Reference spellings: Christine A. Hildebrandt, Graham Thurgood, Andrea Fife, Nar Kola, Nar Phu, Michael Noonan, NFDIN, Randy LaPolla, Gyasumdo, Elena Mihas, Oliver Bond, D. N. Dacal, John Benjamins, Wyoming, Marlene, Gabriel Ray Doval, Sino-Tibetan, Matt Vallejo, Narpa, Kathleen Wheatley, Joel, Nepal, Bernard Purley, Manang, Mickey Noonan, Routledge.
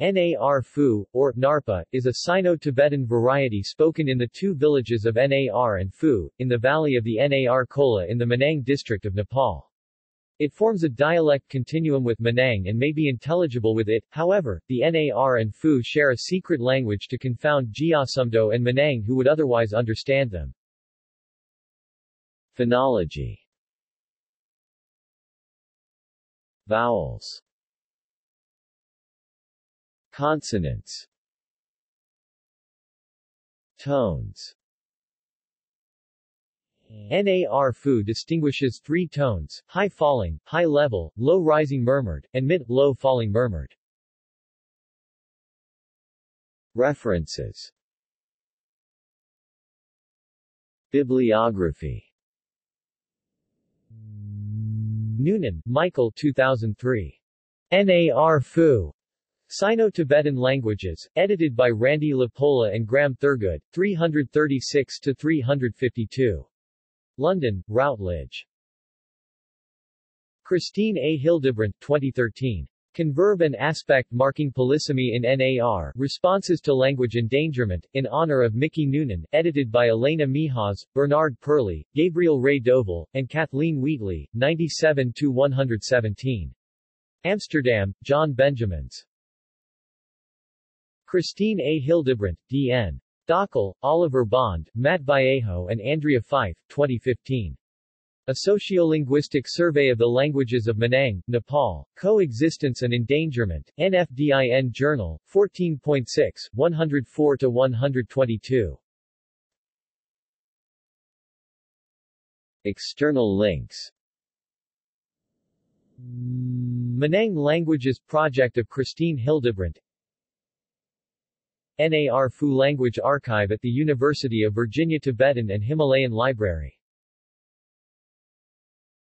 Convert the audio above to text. Nar Phu, or Narpa, is a Sino-Tibetan variety spoken in the two villages of Nar and Phu, in the valley of the Nar Kola in the Manang district of Nepal. It forms a dialect continuum with Manang and may be intelligible with it. However, the Nar and Phu share a secret language to confound Gyasumdo and Manang who would otherwise understand them. Phonology. Vowels. Consonants. Tones. Nar Phu distinguishes three tones: high falling, high level, low rising murmured, and mid, low falling murmured. References. Bibliography. Noonan, Michael, 2003. Nar Phu. Sino-Tibetan Languages, edited by Randy LaPolla and Graham Thurgood, 336-352. London, Routledge. Christine A. Hildebrandt, 2013. Converb and Aspect Marking Polysemy in Nar, Responses to Language Endangerment, in honor of Mickey Noonan, edited by Elena Mihas, Bernard Purley, Gabriel Ray Doval, and Kathleen Wheatley, 97-117. Amsterdam, John Benjamins. Christine A. Hildebrandt, D. N. Dacal, Oliver Bond, Matt Vallejo and Andrea Fife, 2015. A Sociolinguistic Survey of the Languages of Manang, Nepal, Coexistence and Endangerment, NFDIN Journal, 14.6, 104-122. External links. Manang Languages Project of Christine Hildebrandt. Nar Phu Language Archive at the University of Virginia Tibetan and Himalayan Library.